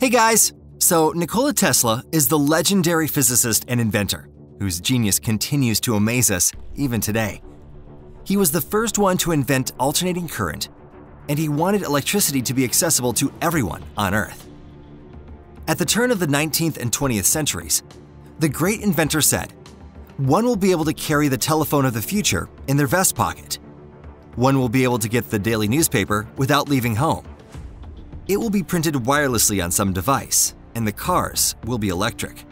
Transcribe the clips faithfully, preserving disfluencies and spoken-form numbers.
Hey guys! So Nikola Tesla is the legendary physicist and inventor, whose genius continues to amaze us even today. He was the first one to invent alternating current, and he wanted electricity to be accessible to everyone on Earth. At the turn of the nineteenth and twentieth centuries, the great inventor said, "One will be able to carry the telephone of the future in their vest pocket. One will be able to get the daily newspaper without leaving home. It will be printed wirelessly on some device, and the cars will be electric."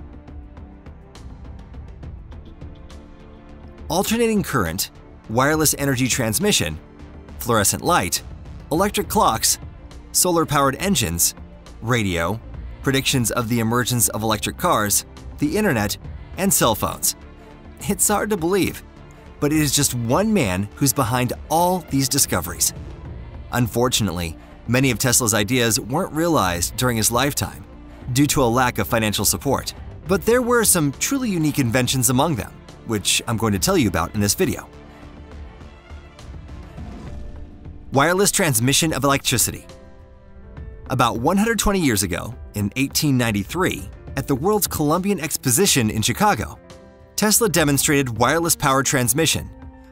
Alternating current, wireless energy transmission, fluorescent light, electric clocks, solar-powered engines, radio, predictions of the emergence of electric cars, the internet, and cell phones. It's hard to believe, but it is just one man who's behind all these discoveries. Unfortunately, many of Tesla's ideas weren't realized during his lifetime due to a lack of financial support, but there were some truly unique inventions among them, which I'm going to tell you about in this video. Wireless transmission of electricity. About one hundred twenty years ago, in eighteen ninety-three, at the World's Columbian Exposition in Chicago, Tesla demonstrated wireless power transmission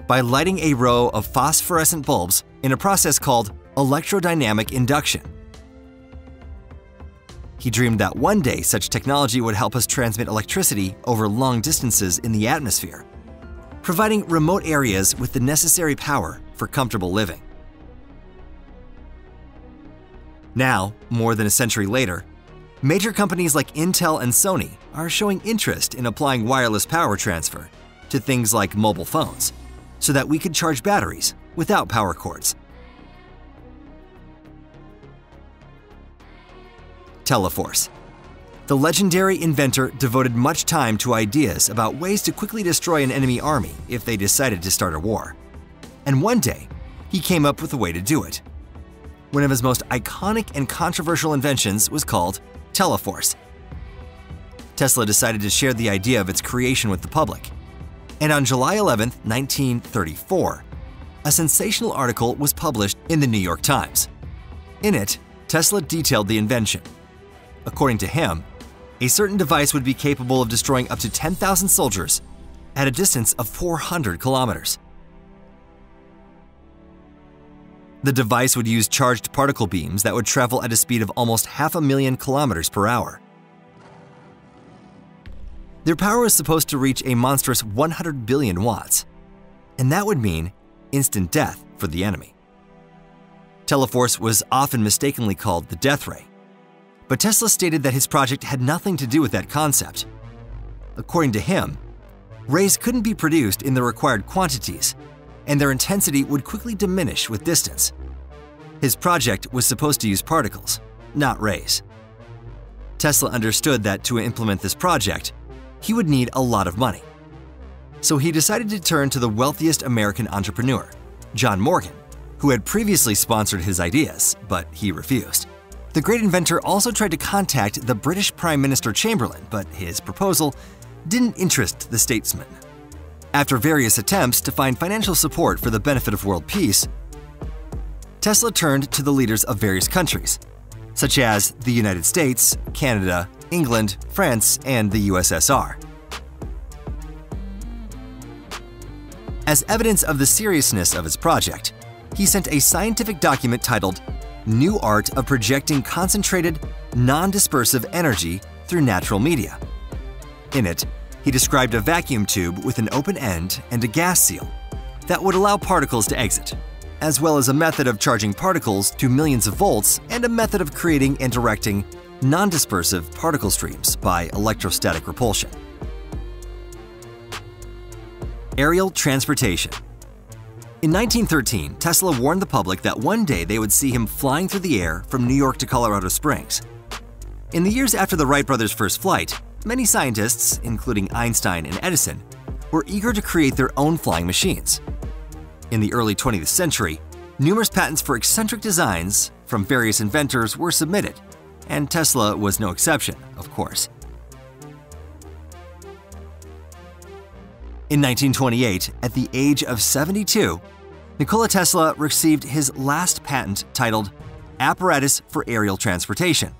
by lighting a row of phosphorescent bulbs in a process called electrodynamic induction. He dreamed that one day such technology would help us transmit electricity over long distances in the atmosphere, providing remote areas with the necessary power for comfortable living. Now, more than a century later, major companies like Intel and Sony are showing interest in applying wireless power transfer to things like mobile phones so that we could charge batteries without power cords. Teleforce. The legendary inventor devoted much time to ideas about ways to quickly destroy an enemy army if they decided to start a war. And one day, he came up with a way to do it. One of his most iconic and controversial inventions was called Teleforce. Tesla decided to share the idea of its creation with the public. And on July eleventh, nineteen thirty-four, a sensational article was published in the New York Times. In it, Tesla detailed the invention. According to him, a certain device would be capable of destroying up to ten thousand soldiers at a distance of four hundred kilometers. The device would use charged particle beams that would travel at a speed of almost half a million kilometers per hour. Their power was supposed to reach a monstrous one hundred billion watts, and that would mean instant death for the enemy. Teleforce was often mistakenly called the Death Ray, but Tesla stated that his project had nothing to do with that concept. According to him, rays couldn't be produced in the required quantities, and their intensity would quickly diminish with distance. His project was supposed to use particles, not rays. Tesla understood that to implement this project, he would need a lot of money. So he decided to turn to the wealthiest American entrepreneur, John Morgan, who had previously sponsored his ideas, but he refused. The great inventor also tried to contact the British Prime Minister Chamberlain, but his proposal didn't interest the statesman. After various attempts to find financial support for the benefit of world peace, Tesla turned to the leaders of various countries, such as the United States, Canada, England, France, and the U S S R. As evidence of the seriousness of his project, he sent a scientific document titled New Art of Projecting Concentrated, Non-Dispersive Energy Through Natural Media. In it, he described a vacuum tube with an open end and a gas seal that would allow particles to exit, as well as a method of charging particles to millions of volts and a method of creating and directing non-dispersive particle streams by electrostatic repulsion. Aerial transportation. In nineteen thirteen, Tesla warned the public that one day they would see him flying through the air from New York to Colorado Springs. In the years after the Wright brothers' first flight, many scientists, including Einstein and Edison, were eager to create their own flying machines. In the early twentieth century, numerous patents for eccentric designs from various inventors were submitted, and Tesla was no exception, of course. In nineteen twenty-eight, at the age of seventy-two, Nikola Tesla received his last patent titled Apparatus for Aerial Transportation.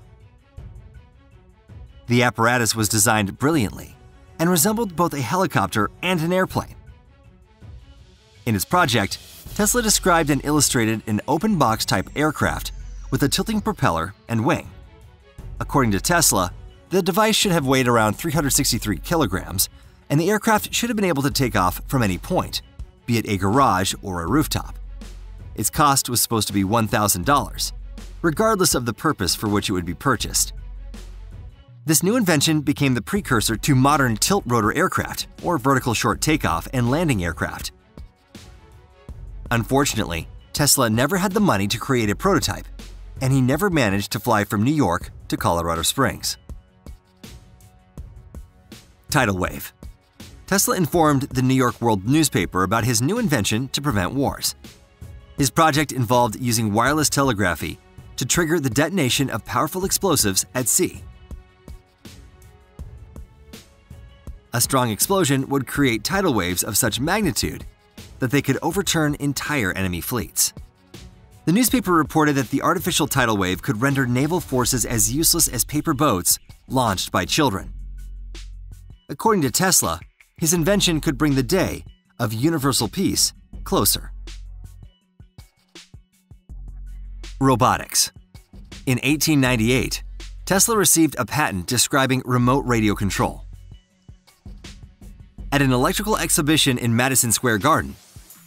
The apparatus was designed brilliantly and resembled both a helicopter and an airplane. In his project, Tesla described and illustrated an open box type aircraft with a tilting propeller and wing. According to Tesla, the device should have weighed around three hundred sixty-three kilograms, and the aircraft should have been able to take off from any point, be it a garage or a rooftop. Its cost was supposed to be one thousand dollars, regardless of the purpose for which it would be purchased. This new invention became the precursor to modern tilt-rotor aircraft, or vertical short takeoff and landing aircraft. Unfortunately, Tesla never had the money to create a prototype, and he never managed to fly from New York to Colorado Springs. Tidal wave. Tesla informed the New York World newspaper about his new invention to prevent wars. His project involved using wireless telegraphy to trigger the detonation of powerful explosives at sea. A strong explosion would create tidal waves of such magnitude that they could overturn entire enemy fleets. The newspaper reported that the artificial tidal wave could render naval forces as useless as paper boats launched by children. According to Tesla, his invention could bring the day of universal peace closer. Robotics. In eighteen ninety-eight, Tesla received a patent describing remote radio control. At an electrical exhibition in Madison Square Garden,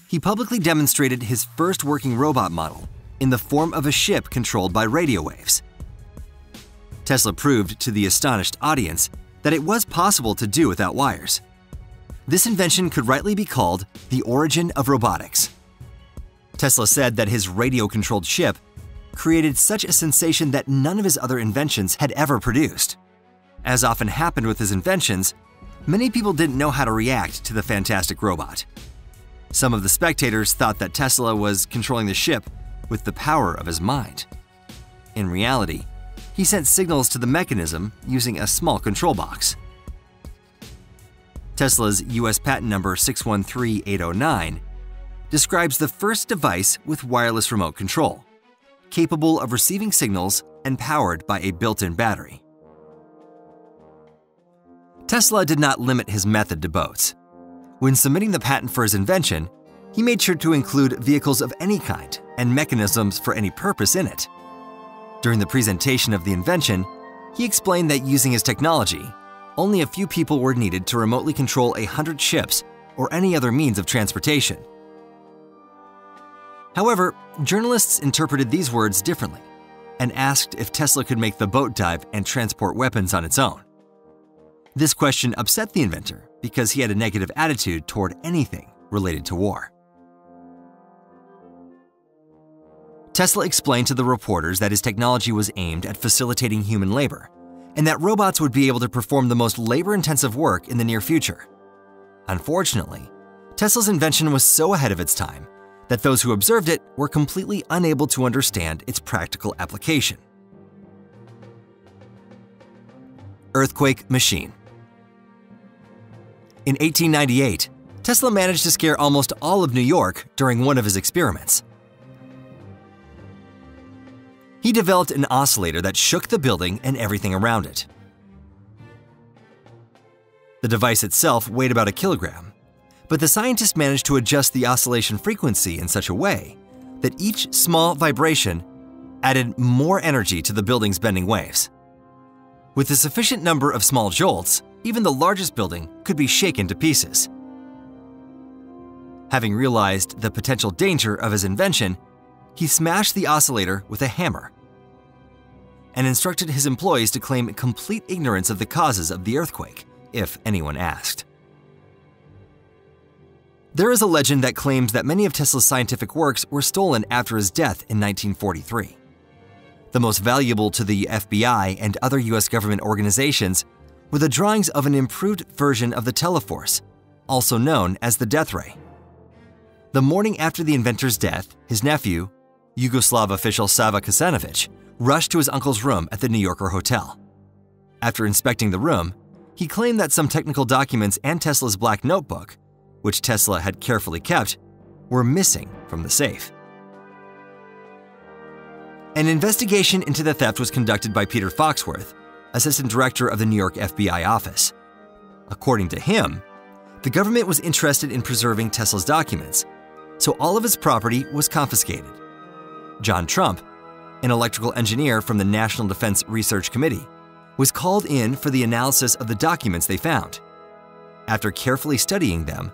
he publicly demonstrated his first working robot model in the form of a ship controlled by radio waves. Tesla proved to the astonished audience that it was possible to do without wires. This invention could rightly be called the origin of robotics. Tesla said that his radio-controlled ship created such a sensation that none of his other inventions had ever produced. As often happened with his inventions, many people didn't know how to react to the fantastic robot. Some of the spectators thought that Tesla was controlling the ship with the power of his mind. In reality, he sent signals to the mechanism using a small control box. Tesla's U S patent number six one three eight oh nine describes the first device with wireless remote control, capable of receiving signals and powered by a built-in battery. Tesla did not limit his method to boats. When submitting the patent for his invention, he made sure to include vehicles of any kind and mechanisms for any purpose in it. During the presentation of the invention, he explained that using his technology, only a few people were needed to remotely control a hundred ships or any other means of transportation. However, journalists interpreted these words differently and asked if Tesla could make the boat dive and transport weapons on its own. This question upset the inventor, because he had a negative attitude toward anything related to war. Tesla explained to the reporters that his technology was aimed at facilitating human labor, and that robots would be able to perform the most labor-intensive work in the near future. Unfortunately, Tesla's invention was so ahead of its time that those who observed it were completely unable to understand its practical application. Earthquake machine. In eighteen ninety-eight, Tesla managed to scare almost all of New York during one of his experiments. He developed an oscillator that shook the building and everything around it. The device itself weighed about a kilogram, but the scientist managed to adjust the oscillation frequency in such a way that each small vibration added more energy to the building's bending waves. With a sufficient number of small jolts, even the largest building could be shaken to pieces. Having realized the potential danger of his invention, he smashed the oscillator with a hammer and instructed his employees to claim complete ignorance of the causes of the earthquake, if anyone asked. There is a legend that claims that many of Tesla's scientific works were stolen after his death in nineteen forty-three. The most valuable to the F B I and other U S government organizations were the drawings of an improved version of the Teleforce, also known as the Death Ray. The morning after the inventor's death, his nephew, Yugoslav official Sava Kosanovic, rushed to his uncle's room at the New Yorker Hotel. After inspecting the room, he claimed that some technical documents and Tesla's black notebook, which Tesla had carefully kept, were missing from the safe. An investigation into the theft was conducted by Peter Foxworth, assistant director of the New York F B I office. According to him, the government was interested in preserving Tesla's documents, so all of his property was confiscated. John Trump, an electrical engineer from the National Defense Research Committee, was called in for the analysis of the documents they found. After carefully studying them,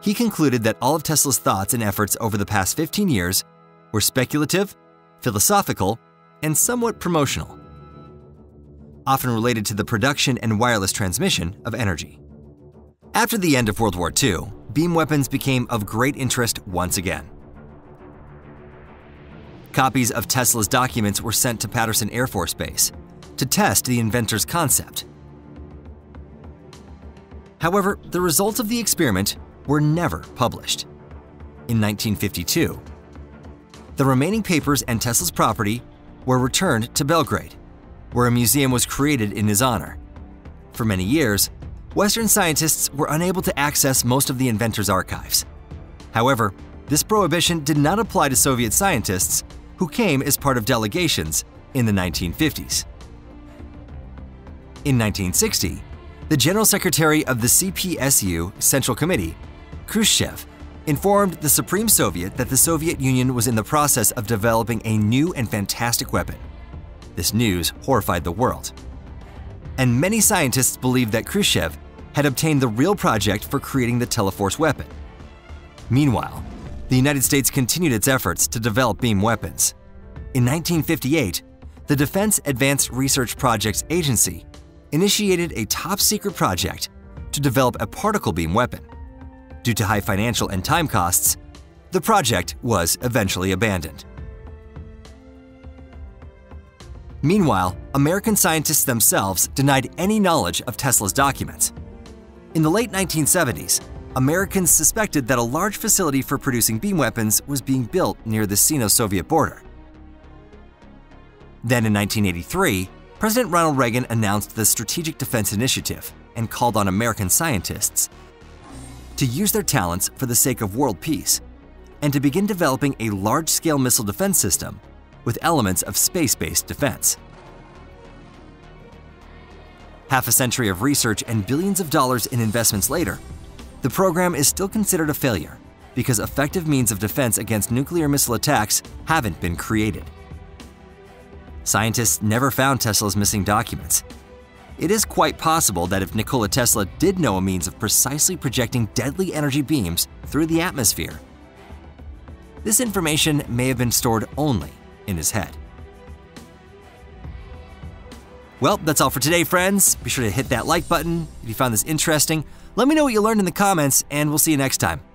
he concluded that all of Tesla's thoughts and efforts over the past fifteen years were speculative, philosophical, and somewhat promotional, often related to the production and wireless transmission of energy. After the end of World War Two, beam weapons became of great interest once again. Copies of Tesla's documents were sent to Patterson Air Force Base to test the inventor's concept. However, the results of the experiment were never published. In nineteen fifty-two, the remaining papers and Tesla's property were returned to Belgrade, where a museum was created in his honor. For many years, Western scientists were unable to access most of the inventor's archives. However, this prohibition did not apply to Soviet scientists who came as part of delegations in the nineteen fifties. In nineteen sixty, the General Secretary of the C P S U Central Committee, Khrushchev, informed the Supreme Soviet that the Soviet Union was in the process of developing a new and fantastic weapon. This news horrified the world, and many scientists believed that Khrushchev had obtained the real project for creating the Teleforce weapon. Meanwhile, the United States continued its efforts to develop beam weapons. In nineteen fifty-eight, the Defense Advanced Research Projects Agency initiated a top-secret project to develop a particle beam weapon. Due to high financial and time costs, the project was eventually abandoned. Meanwhile, American scientists themselves denied any knowledge of Tesla's documents. In the late nineteen seventies, Americans suspected that a large facility for producing beam weapons was being built near the Sino-Soviet border. Then in nineteen eighty-three, President Ronald Reagan announced the Strategic Defense Initiative and called on American scientists to use their talents for the sake of world peace and to begin developing a large-scale missile defense system with elements of space-based defense. Half a century of research and billions of dollars in investments later, the program is still considered a failure because effective means of defense against nuclear missile attacks haven't been created. Scientists never found Tesla's missing documents. It is quite possible that if Nikola Tesla did know a means of precisely projecting deadly energy beams through the atmosphere, this information may have been stored only in his head. Well, that's all for today, friends. Be sure to hit that like button if you found this interesting. Let me know what you learned in the comments, and we'll see you next time.